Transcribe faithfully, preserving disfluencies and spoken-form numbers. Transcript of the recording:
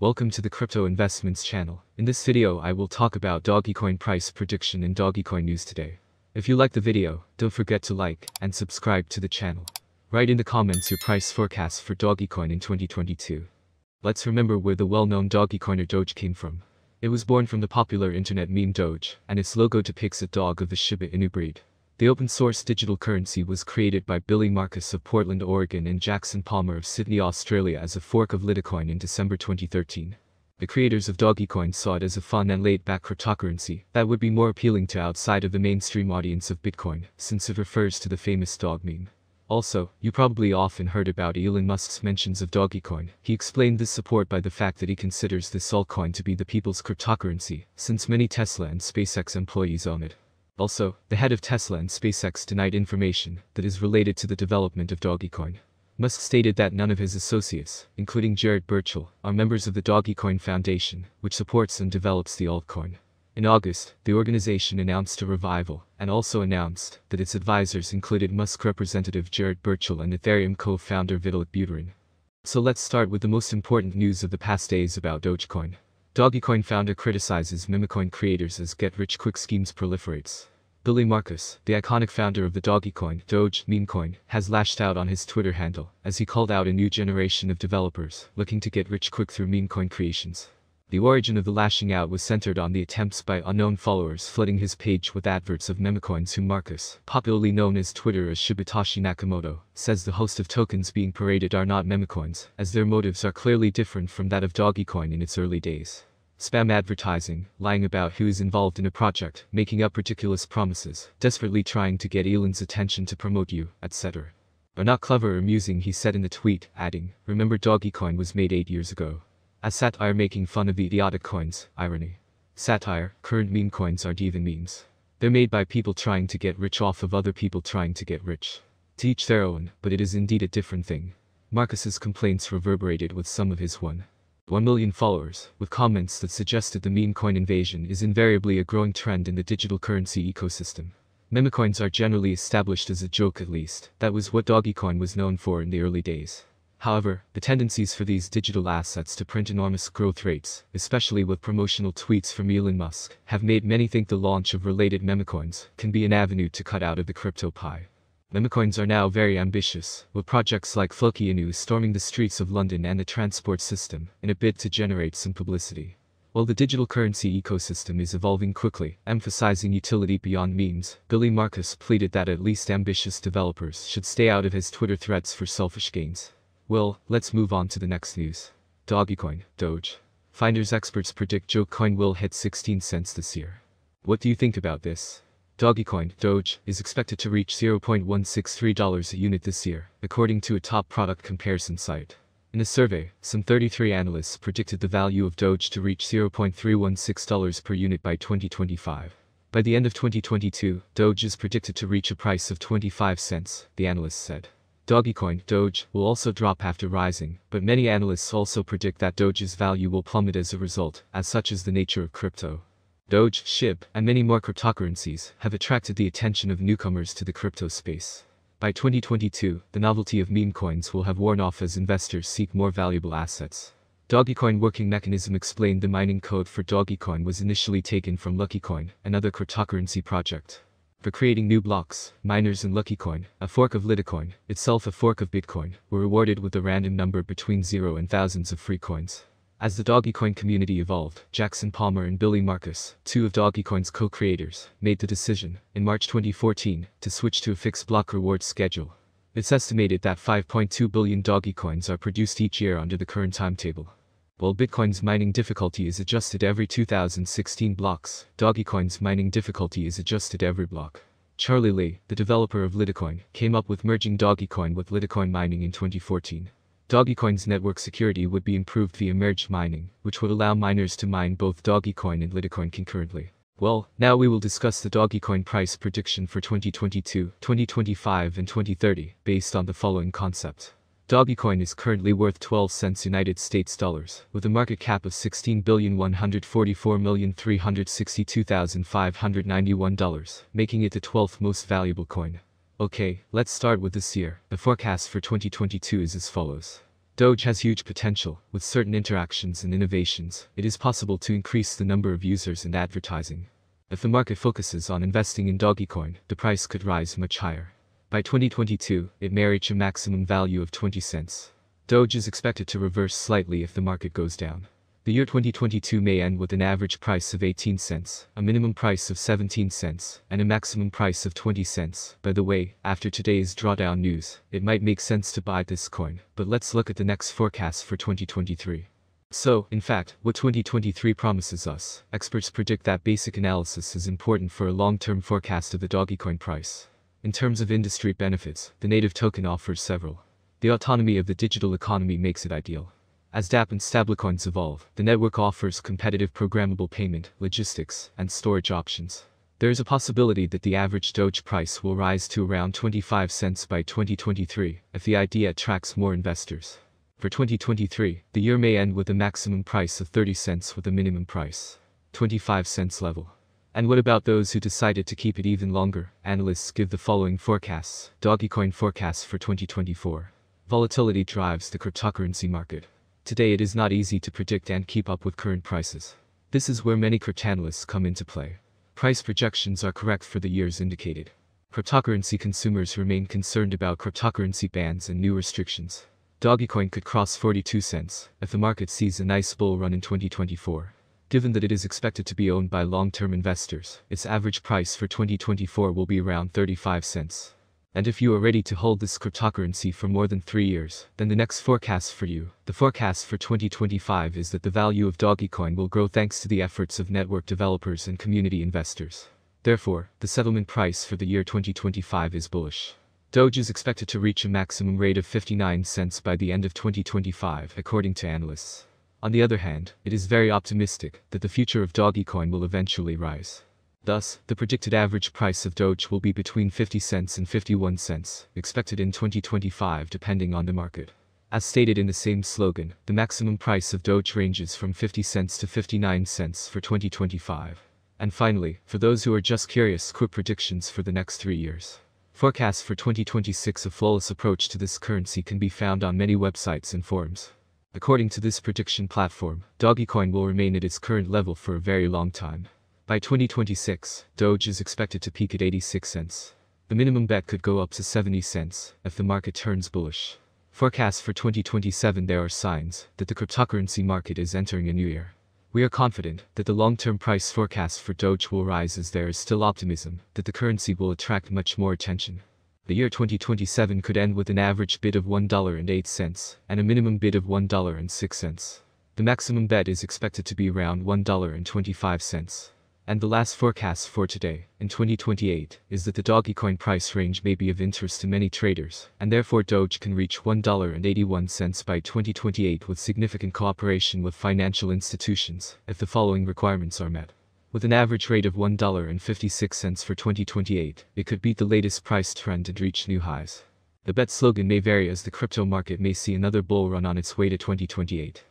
Welcome to the Crypto Investments channel. In this video I will talk about Dogecoin price prediction and Dogecoin news today. If you like the video, don't forget to like and subscribe to the channel. Write in the comments your price forecast for Dogecoin in twenty twenty-two. Let's remember where the well-known Dogecoin or Doge came from. It was born from the popular internet meme Doge, and its logo depicts a dog of the Shiba Inu breed. The open-source digital currency was created by Billy Markus of Portland, Oregon and Jackson Palmer of Sydney, Australia as a fork of Litecoin in December twenty thirteen. The creators of Dogecoin saw it as a fun and laid-back cryptocurrency that would be more appealing to outside of the mainstream audience of Bitcoin, since it refers to the famous dog meme. Also, you probably often heard about Elon Musk's mentions of Dogecoin. He explained this support by the fact that he considers this altcoin to be the people's cryptocurrency, since many Tesla and SpaceX employees own it. Also, the head of Tesla and SpaceX denied information that is related to the development of Dogecoin. Musk stated that none of his associates, including Jared Birchall, are members of the Dogecoin Foundation, which supports and develops the altcoin. In August, the organization announced a revival, and also announced that its advisors included Musk representative Jared Birchall and Ethereum co-founder Vitalik Buterin. So let's start with the most important news of the past days about Dogecoin. Dogecoin founder criticizes memecoin creators as get-rich-quick schemes proliferates. Billy Markus, the iconic founder of the Dogecoin, Doge, memecoin, has lashed out on his Twitter handle, as he called out a new generation of developers looking to get rich quick through memecoin creations. The origin of the lashing out was centered on the attempts by unknown followers flooding his page with adverts of memecoins whom Markus, popularly known as Twitter as Shibatashi Nakamoto, says the host of tokens being paraded are not memecoins, as their motives are clearly different from that of Dogecoin in its early days. Spam advertising, lying about who is involved in a project, making up ridiculous promises, desperately trying to get Elon's attention to promote you, et cetera. But not clever or amusing, he said in the tweet, adding, "Remember Dogecoin was made eight years ago. A satire making fun of the idiotic coins, irony. Satire, current meme coins aren't even memes. They're made by people trying to get rich off of other people trying to get rich. To each their own, but it is indeed a different thing." Markus's complaints reverberated with some of his one. one million followers, with comments that suggested the meme coin invasion is invariably a growing trend in the digital currency ecosystem. Memecoins are generally established as a joke, at least that was what Dogecoin was known for in the early days. However, the tendencies for these digital assets to print enormous growth rates, especially with promotional tweets from Elon Musk, have made many think the launch of related memecoins can be an avenue to cut out of the crypto pie. Memecoins are now very ambitious, with projects like Floki Inu storming the streets of London and the transport system, in a bid to generate some publicity. While the digital currency ecosystem is evolving quickly, emphasizing utility beyond memes, Billy Markus pleaded that at least ambitious developers should stay out of his Twitter threats for selfish gains. Well, let's move on to the next news. Dogecoin, Doge. Finders experts predict Dogecoin will hit sixteen cents this year. What do you think about this? Dogecoin, Doge, is expected to reach zero point one six three dollars a unit this year, according to a top product comparison site. In a survey, some thirty-three analysts predicted the value of Doge to reach zero point three one six dollars per unit by twenty twenty-five. By the end of twenty twenty-two, Doge is predicted to reach a price of twenty-five cents, the analysts said. Dogecoin, Doge, will also drop after rising, but many analysts also predict that Doge's value will plummet as a result, as such is the nature of crypto. Doge, S H I B, and many more cryptocurrencies have attracted the attention of newcomers to the crypto space. By twenty twenty-two, the novelty of meme coins will have worn off as investors seek more valuable assets. Dogecoin working mechanism explained the mining code for Dogecoin was initially taken from Luckycoin, another cryptocurrency project. For creating new blocks, miners in Luckycoin, a fork of Litecoin, itself a fork of Bitcoin, were rewarded with a random number between zero and thousands of free coins. As the Dogecoin community evolved, Jackson Palmer and Billy Markus, two of Dogecoin's co-creators, made the decision, in March twenty fourteen, to switch to a fixed block reward schedule. It's estimated that five point two billion Dogecoins are produced each year under the current timetable. While Bitcoin's mining difficulty is adjusted every two thousand sixteen blocks, Dogecoin's mining difficulty is adjusted every block. Charlie Lee, the developer of Litecoin, came up with merging Dogecoin with Litecoin mining in twenty fourteen. Dogecoin's network security would be improved via merge mining, which would allow miners to mine both Dogecoin and Litecoin concurrently. Well, now we will discuss the Dogecoin price prediction for twenty twenty-two, twenty twenty-five and twenty thirty, based on the following concept. Dogecoin is currently worth twelve cents United States dollars, with a market cap of sixteen billion one hundred forty-four million three hundred sixty-two thousand five hundred ninety-one dollars, making it the twelfth most valuable coin. Okay, let's start with this year. The forecast for twenty twenty-two is as follows. Doge has huge potential. With certain interactions and innovations, it is possible to increase the number of users and advertising. If the market focuses on investing in Dogecoin, the price could rise much higher. By twenty twenty-two, it may reach a maximum value of twenty cents. Doge is expected to reverse slightly if the market goes down. The year twenty twenty-two may end with an average price of eighteen cents, a minimum price of seventeen cents, and a maximum price of twenty cents. By the way, after today's drawdown news, it might make sense to buy this coin, but let's look at the next forecast for twenty twenty-three. So, in fact, what twenty twenty-three promises us, experts predict that basic analysis is important for a long-term forecast of the Dogecoin price. In terms of industry benefits, the native token offers several. The autonomy of the digital economy makes it ideal. As dApp and stablecoins evolve, the network offers competitive programmable payment, logistics, and storage options. There is a possibility that the average Doge price will rise to around twenty-five cents by twenty twenty-three, if the idea attracts more investors. For twenty twenty-three, the year may end with a maximum price of thirty cents with a minimum price, twenty-five cents level. And what about those who decided to keep it even longer? Analysts give the following forecasts. Dogecoin forecasts for twenty twenty-four. Volatility drives the cryptocurrency market. Today it is not easy to predict and keep up with current prices. This is where many cryptanalysts come into play. Price projections are correct for the years indicated. Cryptocurrency consumers remain concerned about cryptocurrency bans and new restrictions. Dogecoin could cross forty-two cents if the market sees a nice bull run in twenty twenty-four. Given that it is expected to be owned by long-term investors, its average price for twenty twenty-four will be around thirty-five cents. And if you are ready to hold this cryptocurrency for more than three years, then the next forecast for you, the forecast for twenty twenty-five, is that the value of Dogecoin will grow thanks to the efforts of network developers and community investors. Therefore, the settlement price for the year twenty twenty-five is bullish. Doge is expected to reach a maximum rate of fifty-nine cents by the end of twenty twenty-five, according to analysts. On the other hand, it is very optimistic that the future of Dogecoin will eventually rise. Thus, the predicted average price of Doge will be between fifty cents and fifty-one cents, expected in twenty twenty-five depending on the market. As stated in the same slogan, the maximum price of Doge ranges from fifty cents to fifty-nine cents for twenty twenty-five. And finally, for those who are just curious, quick predictions for the next three years. Forecasts for twenty twenty-six. A flawless approach to this currency can be found on many websites and forums. According to this prediction platform, Dogecoin will remain at its current level for a very long time. By twenty twenty-six, Doge is expected to peak at eighty-six cents. The minimum bet could go up to seventy cents if the market turns bullish. Forecasts for twenty twenty-seven. There are signs that the cryptocurrency market is entering a new year. We are confident that the long-term price forecast for Doge will rise, as there is still optimism that the currency will attract much more attention. The year twenty twenty-seven could end with an average bid of one dollar and eight cents and a minimum bid of one dollar and six cents. The maximum bet is expected to be around one dollar and twenty-five cents. And the last forecast for today, in twenty twenty-eight, is that the Dogecoin price range may be of interest to many traders, and therefore Doge can reach one dollar and eighty-one cents by twenty twenty-eight with significant cooperation with financial institutions, if the following requirements are met. With an average rate of one dollar and fifty-six cents for twenty twenty-eight, it could beat the latest price trend and reach new highs. The bet slogan may vary as the crypto market may see another bull run on its way to twenty twenty-eight.